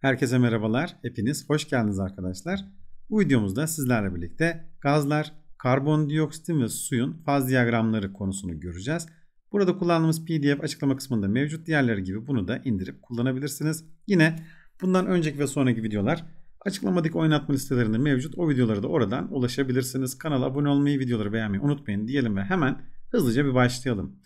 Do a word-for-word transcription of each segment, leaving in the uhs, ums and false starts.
Herkese merhabalar, hepiniz hoş geldiniz arkadaşlar. Bu videomuzda sizlerle birlikte gazlar, karbondioksitin ve suyun faz diyagramları konusunu göreceğiz. Burada kullandığımız P D F açıklama kısmında mevcut, diğerleri gibi bunu da indirip kullanabilirsiniz. Yine bundan önceki ve sonraki videolar açıklamadaki oynatma listelerinde mevcut, o videoları da oradan ulaşabilirsiniz. Kanala abone olmayı, videoları beğenmeyi unutmayın diyelim ve hemen hızlıca bir başlayalım.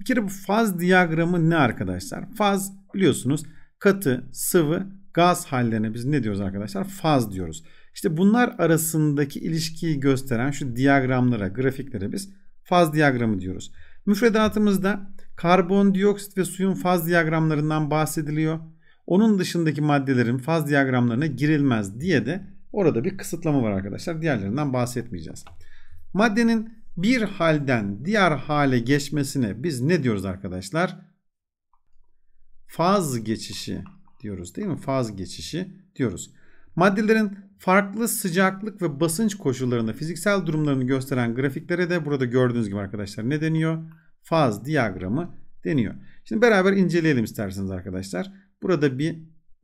Bir kere bu faz diyagramı ne arkadaşlar? Faz biliyorsunuz katı, sıvı, gaz hallerine biz ne diyoruz arkadaşlar? Faz diyoruz. İşte bunlar arasındaki ilişkiyi gösteren şu diyagramlara, grafiklere biz faz diyagramı diyoruz. Müfredatımızda karbondioksit ve suyun faz diyagramlarından bahsediliyor. Onun dışındaki maddelerin faz diyagramlarına girilmez diye de orada bir kısıtlama var arkadaşlar. Diğerlerinden bahsetmeyeceğiz. Maddenin bir halden diğer hale geçmesine biz ne diyoruz arkadaşlar? Faz geçişi diyoruz değil mi? Faz geçişi diyoruz. Maddelerin farklı sıcaklık ve basınç koşullarında fiziksel durumlarını gösteren grafiklere de burada gördüğünüz gibi arkadaşlar ne deniyor? Faz diyagramı deniyor. Şimdi beraber inceleyelim isterseniz arkadaşlar. Burada bir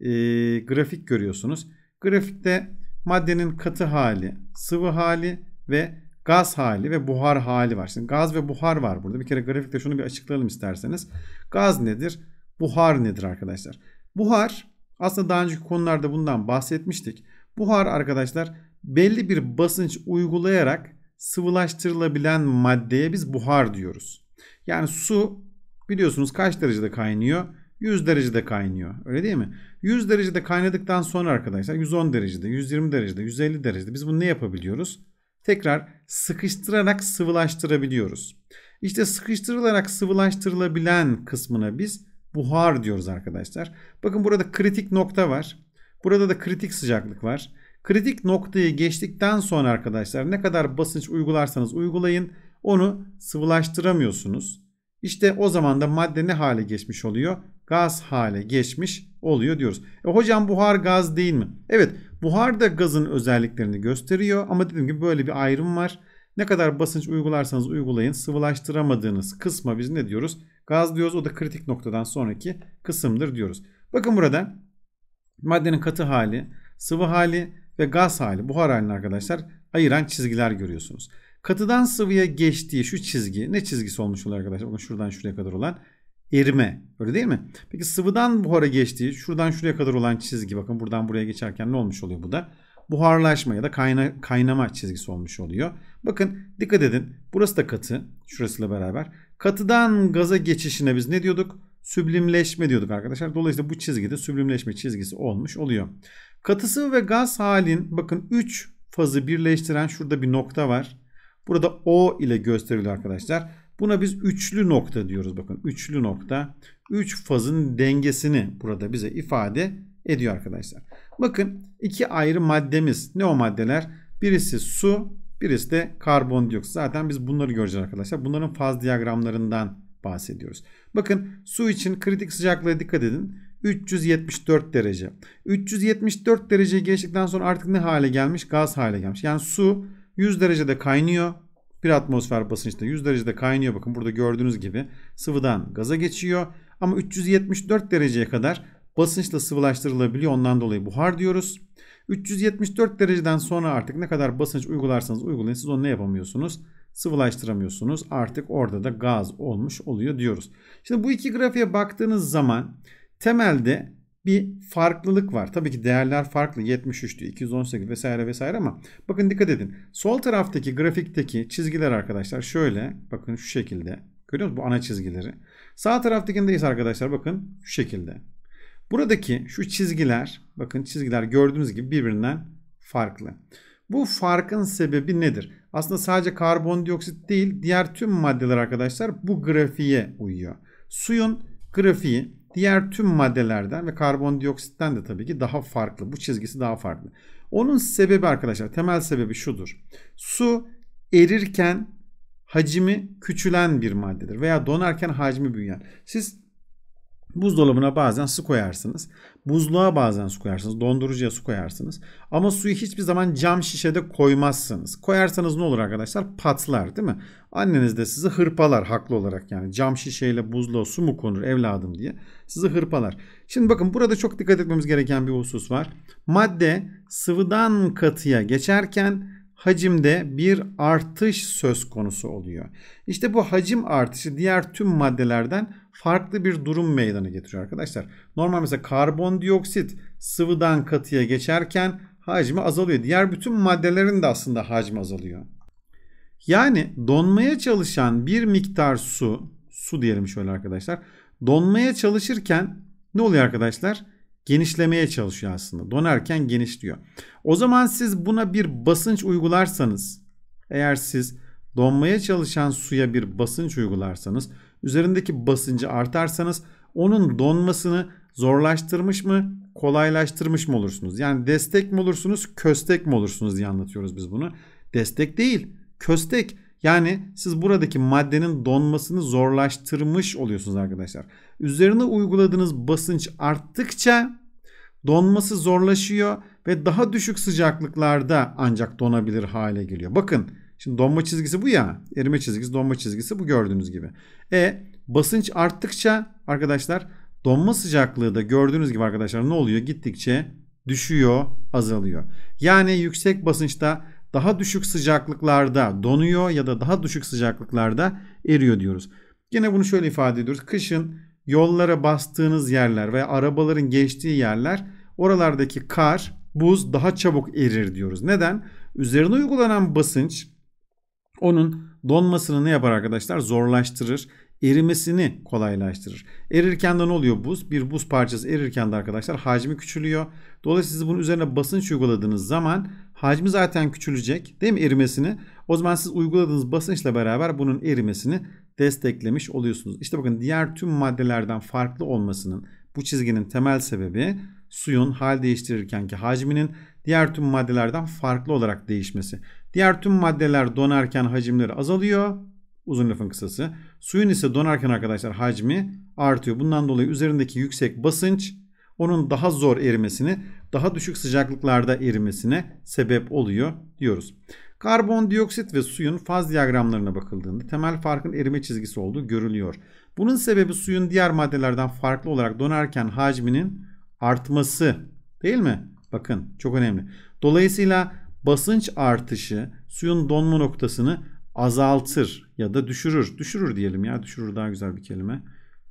e, grafik görüyorsunuz. Grafikte maddenin katı hali, sıvı hali ve gaz hali ve buhar hali var. Şimdi gaz ve buhar var burada. Bir kere grafikte şunu bir açıklayalım isterseniz. Gaz nedir? Buhar nedir arkadaşlar? Buhar, aslında daha önceki konularda bundan bahsetmiştik. Buhar arkadaşlar belli bir basınç uygulayarak sıvılaştırılabilen maddeye biz buhar diyoruz. Yani su biliyorsunuz kaç derecede kaynıyor? yüz derecede kaynıyor. Öyle değil mi? yüz derecede kaynadıktan sonra arkadaşlar yüz on derecede, yüz yirmi derecede, yüz elli derecede biz bunu ne yapabiliyoruz? Tekrar sıkıştırarak sıvılaştırabiliyoruz. İşte sıkıştırılarak sıvılaştırılabilen kısmına biz buhar diyoruz arkadaşlar. Bakın burada kritik nokta var. Burada da kritik sıcaklık var. Kritik noktayı geçtikten sonra arkadaşlar ne kadar basınç uygularsanız uygulayın onu sıvılaştıramıyorsunuz. İşte o zaman da madde ne hale geçmiş oluyor? Gaz hale geçmiş oluyor diyoruz. E hocam buhar gaz değil mi? Evet, buhar da gazın özelliklerini gösteriyor ama dediğim gibi böyle bir ayrım var. Ne kadar basınç uygularsanız uygulayın sıvılaştıramadığınız kısma biz ne diyoruz? Gaz diyoruz. O da kritik noktadan sonraki kısımdır diyoruz. Bakın burada maddenin katı hali, sıvı hali ve gaz hali, buhar halini arkadaşlar ayıran çizgiler görüyorsunuz. Katıdan sıvıya geçtiği şu çizgi ne çizgisi olmuş oluyor arkadaşlar? Bakın şuradan şuraya kadar olan erime. Öyle değil mi? Peki sıvıdan buhara geçtiği şuradan şuraya kadar olan çizgi bakın buradan buraya geçerken ne olmuş oluyor bu da? Buharlaşma ya da kayna, kaynama çizgisi olmuş oluyor. Bakın dikkat edin. Burası da katı. Şurasıyla beraber. Katıdan gaza geçişine biz ne diyorduk? Süblimleşme diyorduk arkadaşlar. Dolayısıyla bu çizgide süblimleşme çizgisi olmuş oluyor. Katısı ve gaz halin bakın üç fazı birleştiren şurada bir nokta var. Burada O ile gösteriliyor arkadaşlar. Buna biz üçlü nokta diyoruz. Bakın üçlü nokta. Üç fazın dengesini burada bize ifade ediyor arkadaşlar. Bakın iki ayrı maddemiz. Ne o maddeler? Birisi su, birisi de karbondioksit. Zaten biz bunları göreceğiz arkadaşlar. Bunların faz diyagramlarından bahsediyoruz. Bakın su için kritik sıcaklığa dikkat edin. üç yüz yetmiş dört derece. üç yüz yetmiş dört derece geçtikten sonra artık ne hale gelmiş? Gaz hale gelmiş. Yani su yüz derecede kaynıyor. bir atmosfer basınçta yüz derecede kaynıyor. Bakın burada gördüğünüz gibi sıvıdan gaza geçiyor. Ama üç yüz yetmiş dört dereceye kadar basınçla sıvılaştırılabiliyor. Ondan dolayı buhar diyoruz. üç yüz yetmiş dört dereceden sonra artık ne kadar basınç uygularsanız uygulayın. Siz onu ne yapamıyorsunuz? Sıvılaştıramıyorsunuz. Artık orada da gaz olmuş oluyor diyoruz. Şimdi bu iki grafiğe baktığınız zaman temelde bir farklılık var. Tabii ki değerler farklı. yetmiş üçtü, iki yüz on sekiz vesaire vesaire ama bakın dikkat edin. Sol taraftaki grafikteki çizgiler arkadaşlar şöyle. Bakın şu şekilde. Görüyor musunuz? Bu ana çizgileri. Sağ taraftakindeyiz arkadaşlar. Bakın şu şekilde. Buradaki şu çizgiler, bakın çizgiler gördüğünüz gibi birbirinden farklı. Bu farkın sebebi nedir? Aslında sadece karbondioksit değil, diğer tüm maddeler arkadaşlar bu grafiğe uyuyor. Suyun grafiği diğer tüm maddelerden ve karbondioksitten de tabii ki daha farklı. Bu çizgisi daha farklı. Onun sebebi arkadaşlar, temel sebebi şudur. Su erirken hacmi küçülen bir maddedir veya donarken hacmi büyüyen. Siz buzdolabına bazen su koyarsınız. Buzluğa bazen su koyarsınız. Dondurucuya su koyarsınız. Ama suyu hiçbir zaman cam şişede koymazsınız. Koyarsanız ne olur arkadaşlar? Patlar değil mi? Anneniz de sizi hırpalar haklı olarak. Yani cam şişeyle buzluğa su mu konur evladım diye. Sizi hırpalar. Şimdi bakın, burada çok dikkat etmemiz gereken bir husus var. Madde sıvıdan katıya geçerken hacimde bir artış söz konusu oluyor. İşte bu hacim artışı diğer tüm maddelerden farklı bir durum meydana getiriyor arkadaşlar. Normal mesela karbondioksit sıvıdan katıya geçerken hacmi azalıyor. Diğer bütün maddelerin de aslında hacmi azalıyor. Yani donmaya çalışan bir miktar su, su diyelim şöyle arkadaşlar. Donmaya çalışırken ne oluyor arkadaşlar? Genişlemeye çalışıyor aslında. Donarken genişliyor. O zaman siz buna bir basınç uygularsanız, eğer siz donmaya çalışan suya bir basınç uygularsanız, üzerindeki basıncı artarsanız onun donmasını zorlaştırmış mı, kolaylaştırmış mı olursunuz? Yani destek mi olursunuz, köstek mi olursunuz diye anlatıyoruz biz bunu. Destek değil, köstek. Yani siz buradaki maddenin donmasını zorlaştırmış oluyorsunuz arkadaşlar. Üzerine uyguladığınız basınç arttıkça donması zorlaşıyor ve daha düşük sıcaklıklarda ancak donabilir hale geliyor. Bakın şimdi donma çizgisi bu ya, erime çizgisi, donma çizgisi bu gördüğünüz gibi. E basınç arttıkça arkadaşlar donma sıcaklığı da gördüğünüz gibi arkadaşlar ne oluyor? Gittikçe düşüyor, azalıyor. Yani yüksek basınçta daha düşük sıcaklıklarda donuyor ya da daha düşük sıcaklıklarda eriyor diyoruz. Yine bunu şöyle ifade ediyoruz. Kışın yollara bastığınız yerler veya arabaların geçtiği yerler, oralardaki kar, buz daha çabuk erir diyoruz. Neden? Üzerine uygulanan basınç onun donmasını ne yapar arkadaşlar? Zorlaştırır. Erimesini kolaylaştırır. Erirken de ne oluyor buz? Bir buz parçası erirken de arkadaşlar hacmi küçülüyor. Dolayısıyla siz bunun üzerine basınç uyguladığınız zaman hacmi zaten küçülecek, değil mi, erimesini? O zaman siz uyguladığınız basınçla beraber bunun erimesini desteklemiş oluyorsunuz. İşte bakın, diğer tüm maddelerden farklı olmasının bu çizginin temel sebebi suyun hal değiştirirkenki hacminin diğer tüm maddelerden farklı olarak değişmesi. Diğer tüm maddeler donarken hacimleri azalıyor. Uzun lafın kısası. Suyun ise donarken arkadaşlar hacmi artıyor. Bundan dolayı üzerindeki yüksek basınç onun daha zor erimesini, daha düşük sıcaklıklarda erimesine sebep oluyor diyoruz. Karbondioksit ve suyun faz diyagramlarına bakıldığında temel farkın erime çizgisi olduğu görülüyor. Bunun sebebi suyun diğer maddelerden farklı olarak donarken hacminin artması, değil mi? Bakın çok önemli. Dolayısıyla basınç artışı suyun donma noktasını azaltır ya da düşürür. Düşürür diyelim ya. Düşürür daha güzel bir kelime.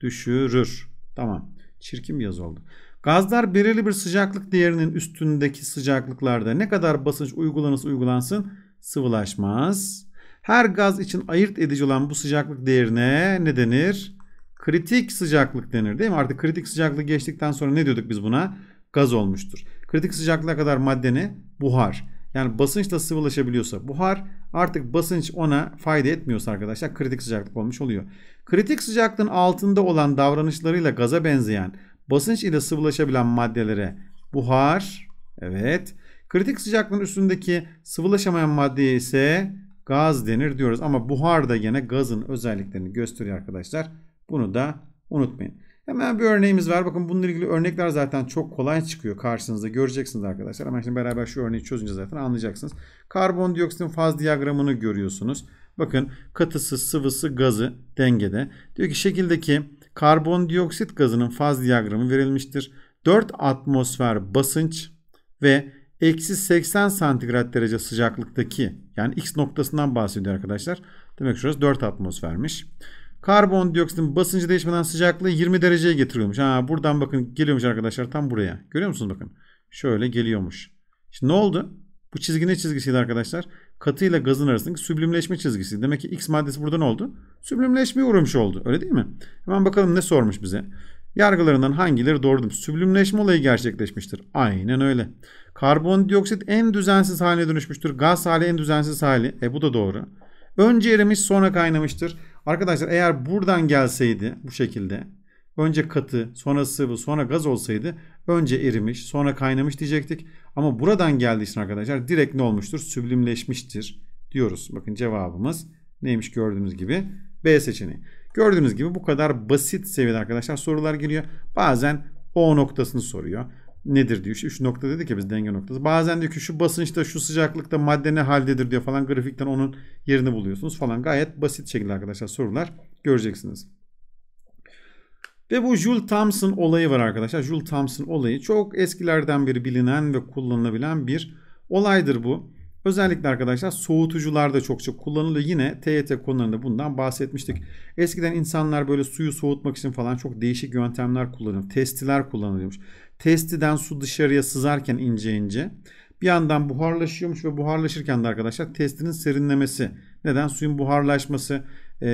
Düşürür. Tamam. Çirkin bir yazı oldu. Gazlar belirli bir sıcaklık değerinin üstündeki sıcaklıklarda ne kadar basınç uygulanırsa uygulansın sıvılaşmaz. Her gaz için ayırt edici olan bu sıcaklık değerine ne denir? Kritik sıcaklık denir, değil mi? Artık kritik sıcaklığı geçtikten sonra ne diyorduk biz buna? Gaz olmuştur. Kritik sıcaklığa kadar madde ne? Buhar. Yani basınçla sıvılaşabiliyorsa buhar, artık basınç ona fayda etmiyorsa arkadaşlar kritik sıcaklık olmuş oluyor. Kritik sıcaklığın altında olan davranışlarıyla gaza benzeyen, basınç ile sıvılaşabilen maddelere buhar, evet. Kritik sıcaklığın üstündeki sıvılaşamayan maddeye ise gaz denir diyoruz. Ama buhar da yine gazın özelliklerini gösteriyor arkadaşlar. Bunu da unutmayın. Hemen bir örneğimiz var. Bakın bununla ilgili örnekler zaten çok kolay çıkıyor. Karşınızda göreceksiniz arkadaşlar. Hemen şimdi beraber şu örneği çözünce zaten anlayacaksınız. Karbondioksitin faz diyagramını görüyorsunuz. Bakın katısı, sıvısı, gazı dengede. Diyor ki şekildeki karbondioksit gazının faz diyagramı verilmiştir. dört atmosfer basınç ve eksi seksen santigrat derece sıcaklıktaki, yani X noktasından bahsediyor arkadaşlar. Demek ki şurası dört atmosfermiş. Karbondioksitin basıncı değişmeden sıcaklığı yirmi dereceye getiriyormuş. Ha, buradan bakın geliyormuş arkadaşlar tam buraya. Görüyor musunuz bakın? Şöyle geliyormuş. Şimdi ne oldu? Bu çizgi ne çizgisiydi arkadaşlar? Katı ile gazın arasındaki süblimleşme çizgisi. Demek ki X maddesi burada ne oldu? Süblimleşmeye uğramış oldu. Öyle değil mi? Hemen bakalım ne sormuş bize. Yargılarından hangileri doğrudur? Süblimleşme olayı gerçekleşmiştir. Aynen öyle. Karbondioksit en düzensiz haline dönüşmüştür. Gaz hali en düzensiz hali. E bu da doğru. Önce erimiş sonra kaynamıştır. Arkadaşlar eğer buradan gelseydi bu şekilde, önce katı sonra sıvı sonra gaz olsaydı önce erimiş sonra kaynamış diyecektik. Ama buradan geldiği için arkadaşlar direkt ne olmuştur? Süblimleşmiştir diyoruz. Bakın cevabımız neymiş gördüğünüz gibi? B seçeneği. Gördüğünüz gibi bu kadar basit seviyede arkadaşlar sorular geliyor. Bazen O noktasını soruyor. Nedir diyor. Şu nokta dedik ya biz, denge noktası. Bazen diyor ki şu basınçta şu sıcaklıkta madde ne haldedir diyor falan. Grafikten onun yerini buluyorsunuz falan. Gayet basit şekilde arkadaşlar sorular göreceksiniz. Ve bu Jules Thomson olayı var arkadaşlar. Jules Thomson olayı çok eskilerden beri bilinen ve kullanılabilen bir olaydır bu. Özellikle arkadaşlar soğutucularda çokça kullanılıyor. Yine T Y T konularında bundan bahsetmiştik. Eskiden insanlar böyle suyu soğutmak için falan çok değişik yöntemler kullanıyor. Testiler kullanılıyormuş. Testiden su dışarıya sızarken ince ince bir yandan buharlaşıyormuş ve buharlaşırken de arkadaşlar testinin serinlemesi. Neden? Suyun buharlaşması e,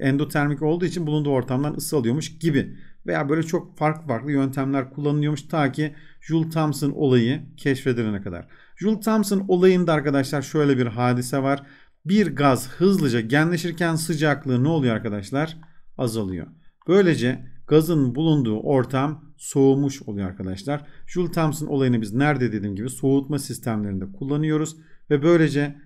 endotermik olduğu için bulunduğu ortamdan ısı alıyormuş gibi. Veya böyle çok farklı farklı yöntemler kullanılıyormuş ta ki Jules Thomson olayı keşfedilene kadar. Jules Thomson olayında arkadaşlar şöyle bir hadise var. Bir gaz hızlıca genleşirken sıcaklığı ne oluyor arkadaşlar? Azalıyor. Böylece gazın bulunduğu ortam soğumuş oluyor arkadaşlar. Jules Thomson olayını biz nerede dediğim gibi soğutma sistemlerinde kullanıyoruz. Ve böylece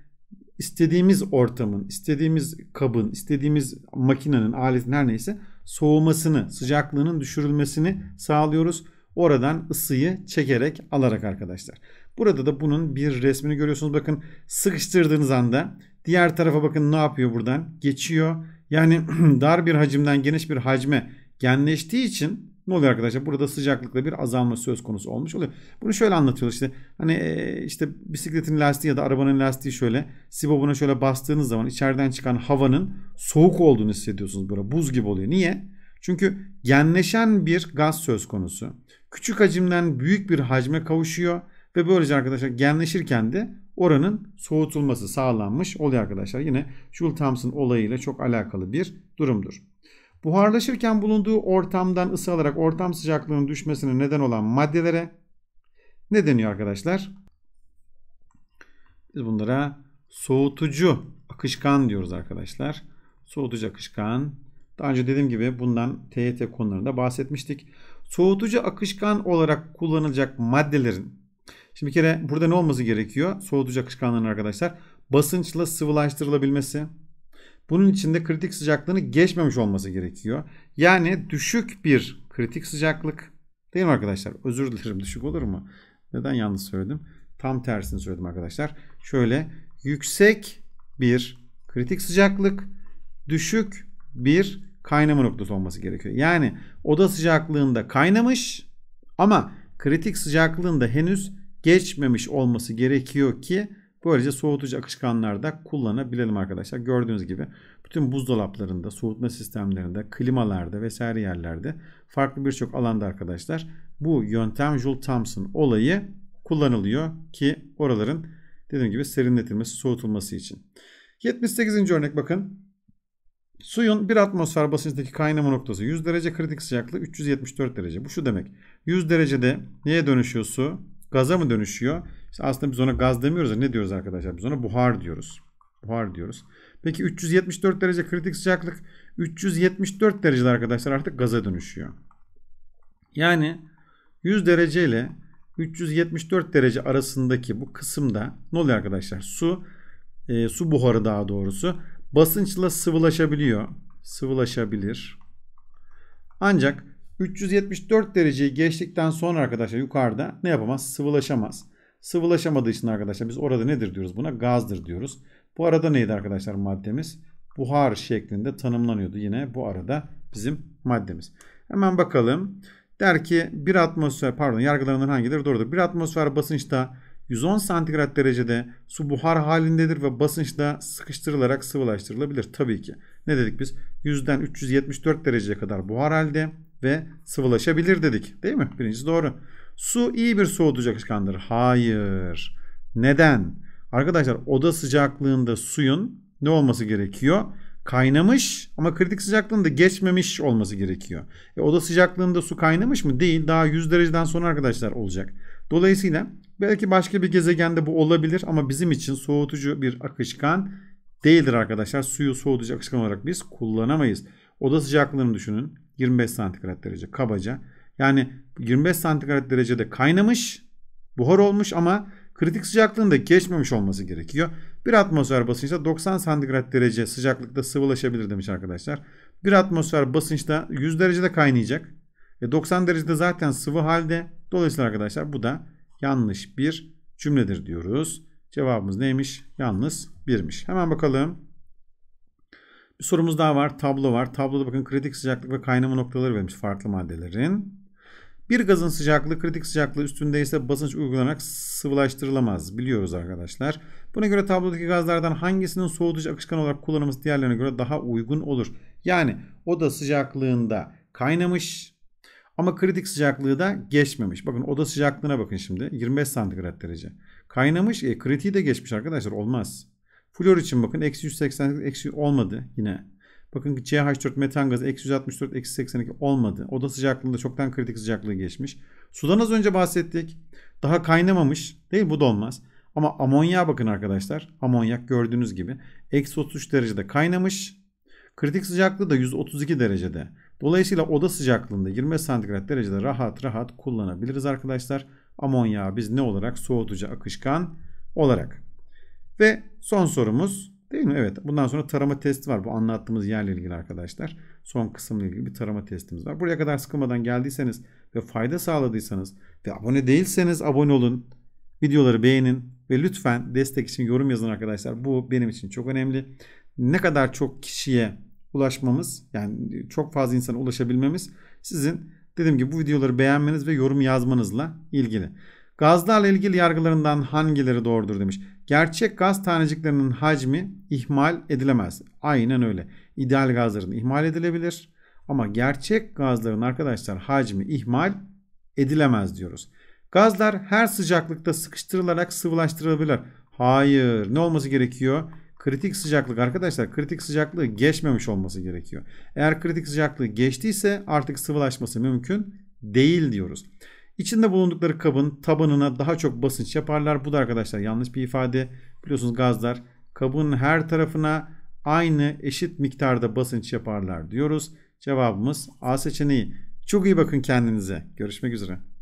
istediğimiz ortamın, istediğimiz kabın, istediğimiz makinenin, aletin her neyse soğumasını, sıcaklığının düşürülmesini sağlıyoruz. Oradan ısıyı çekerek alarak arkadaşlar. Burada da bunun bir resmini görüyorsunuz. Bakın sıkıştırdığınız anda diğer tarafa bakın ne yapıyor buradan? Geçiyor. Yani dar bir hacimden geniş bir hacme genleştiği için ne oluyor arkadaşlar? Burada sıcaklıkla bir azalma söz konusu olmuş oluyor. Bunu şöyle anlatıyorlar işte. Hani işte bisikletin lastiği ya da arabanın lastiği şöyle sibobuna şöyle bastığınız zaman içeriden çıkan havanın soğuk olduğunu hissediyorsunuz. Böyle buz gibi oluyor. Niye? Çünkü genleşen bir gaz söz konusu. Küçük hacimden büyük bir hacme kavuşuyor ve böylece arkadaşlar genleşirken de oranın soğutulması sağlanmış oluyor arkadaşlar. Yine Jules Thomson olayıyla çok alakalı bir durumdur. Buharlaşırken bulunduğu ortamdan ısı alarak ortam sıcaklığının düşmesine neden olan maddelere ne deniyor arkadaşlar? Biz bunlara soğutucu akışkan diyoruz arkadaşlar. Soğutucu akışkan. Daha önce dediğim gibi bundan T Y T konularında bahsetmiştik. Soğutucu akışkan olarak kullanılacak maddelerin. Şimdi bir kere burada ne olması gerekiyor? Soğutucu akışkanların arkadaşlar basınçla sıvılaştırılabilmesi. Bunun için de kritik sıcaklığını geçmemiş olması gerekiyor. Yani düşük bir kritik sıcaklık değil mi arkadaşlar? Özür dilerim, düşük olur mu? Neden yanlış söyledim? Tam tersini söyledim arkadaşlar. Şöyle yüksek bir kritik sıcaklık, düşük bir kaynama noktası olması gerekiyor. Yani oda sıcaklığında kaynamış ama kritik sıcaklığında henüz geçmemiş olması gerekiyor ki böylece soğutucu akışkanlarda kullanabilelim arkadaşlar. Gördüğünüz gibi bütün buzdolaplarında, soğutma sistemlerinde, klimalarda vesaire yerlerde farklı birçok alanda arkadaşlar bu yöntem Jules Thomson olayı kullanılıyor ki oraların dediğim gibi serinletilmesi, soğutulması için. yetmiş sekizinci örnek bakın. Suyun bir atmosfer basıncındaki kaynama noktası yüz derece, kritik sıcaklığı üç yüz yetmiş dört derece. Bu şu demek. yüz derecede neye dönüşüyor su? Gaza mı dönüşüyor? İşte aslında biz ona gaz demiyoruz da ne diyoruz arkadaşlar? Biz ona buhar diyoruz. Buhar diyoruz. Peki üç yüz yetmiş dört derece kritik sıcaklık, üç yüz yetmiş dört derecede arkadaşlar artık gaza dönüşüyor. Yani yüz derece ile üç yüz yetmiş dört derece arasındaki bu kısımda ne oluyor arkadaşlar? Su, e, su buharı daha doğrusu basınçla sıvılaşabiliyor. Sıvılaşabilir. Ancak üç yüz yetmiş dört dereceyi geçtikten sonra arkadaşlar yukarıda ne yapamaz? Sıvılaşamaz. Sıvılaşamadığı için arkadaşlar biz orada nedir diyoruz buna? Gazdır diyoruz. Bu arada neydi arkadaşlar maddemiz? Buhar şeklinde tanımlanıyordu. Yine bu arada bizim maddemiz. Hemen bakalım. Der ki bir atmosfer pardon yargılarından hangileri doğrudur? bir atmosfer basınçta yüz on santigrat derecede su buhar halindedir ve basınçla sıkıştırılarak sıvılaştırılabilir. Tabii ki. Ne dedik biz? yüzden üç yüz yetmiş dört dereceye kadar buhar halde ve sıvılaşabilir dedik. Değil mi? Birincisi doğru. Su iyi bir soğutucu akışkandır. Hayır. Neden? Arkadaşlar oda sıcaklığında suyun ne olması gerekiyor? Kaynamış ama kritik sıcaklığında geçmemiş olması gerekiyor. E, oda sıcaklığında su kaynamış mı? Değil. Daha yüz dereceden sonra arkadaşlar olacak. Dolayısıyla belki başka bir gezegende bu olabilir ama bizim için soğutucu bir akışkan değildir arkadaşlar. Suyu soğutucu akışkan olarak biz kullanamayız. Oda sıcaklığını düşünün. yirmi beş santigrat derece kabaca. Yani yirmi beş santigrat derecede kaynamış, buhar olmuş ama kritik sıcaklığında geçmemiş olması gerekiyor. bir atmosfer basınçta doksan santigrat derece sıcaklıkta sıvılaşabilir demiş arkadaşlar. bir atmosfer basınçta yüz derecede kaynayacak. E doksan derecede zaten sıvı halde. Dolayısıyla arkadaşlar bu da yanlış bir cümledir diyoruz. Cevabımız neymiş? Yalnız birmiş. Hemen bakalım. Bir sorumuz daha var. Tablo var. Tabloda bakın kritik sıcaklık ve kaynama noktaları vermiş farklı maddelerin. Bir gazın sıcaklığı kritik sıcaklığı üstündeyse basınç uygulanarak sıvılaştırılamaz. Biliyoruz arkadaşlar. Buna göre tablodaki gazlardan hangisinin soğutucu akışkan olarak kullanılması diğerlerine göre daha uygun olur? Yani oda sıcaklığında kaynamış ama kritik sıcaklığı da geçmemiş. Bakın oda sıcaklığına bakın şimdi. yirmi beş santigrat derece. Kaynamış. E, kritiği de geçmiş arkadaşlar. Olmaz. Flor için bakın. Eksi yüz seksen sekiz eksi olmadı yine. Bakın C H dört metan gazı eksi yüz altmış dört eksi seksen iki olmadı. Oda sıcaklığında çoktan kritik sıcaklığı geçmiş. Sudan az önce bahsettik. Daha kaynamamış. Değil bu da olmaz. Ama amonyağa bakın arkadaşlar. Amonyak gördüğünüz gibi. Eksi otuz üç derecede kaynamış. Kritik sıcaklığı da yüz otuz iki derecede. Dolayısıyla oda sıcaklığında yirmi santigrat derecede rahat rahat kullanabiliriz arkadaşlar. Amonyağı biz ne olarak? Soğutucu akışkan olarak. Ve son sorumuz değil mi? Evet. Bundan sonra tarama testi var. Bu anlattığımız yerle ilgili arkadaşlar. Son kısımla ilgili bir tarama testimiz var. Buraya kadar sıkılmadan geldiyseniz ve fayda sağladıysanız ve abone değilseniz abone olun. Videoları beğenin ve lütfen destek için yorum yazın arkadaşlar. Bu benim için çok önemli. Ne kadar çok kişiye ulaşmamız, yani çok fazla insana ulaşabilmemiz sizin dediğim gibi bu videoları beğenmeniz ve yorum yazmanızla ilgili. Gazlarla ilgili yargılarından hangileri doğrudur demiş. Gerçek gaz taneciklerinin hacmi ihmal edilemez. Aynen öyle. İdeal gazların ihmal edilebilir ama gerçek gazların arkadaşlar hacmi ihmal edilemez diyoruz. Gazlar her sıcaklıkta sıkıştırılarak sıvılaştırılabilir. Hayır. Ne olması gerekiyor? Kritik sıcaklık arkadaşlar, kritik sıcaklığı geçmemiş olması gerekiyor. Eğer kritik sıcaklığı geçtiyse artık sıvılaşması mümkün değil diyoruz. İçinde bulundukları kabın tabanına daha çok basınç yaparlar. Bu da arkadaşlar yanlış bir ifade. Biliyorsunuz gazlar kabın her tarafına aynı eşit miktarda basınç yaparlar diyoruz. Cevabımız A seçeneği. Çok iyi bakın kendinize. Görüşmek üzere.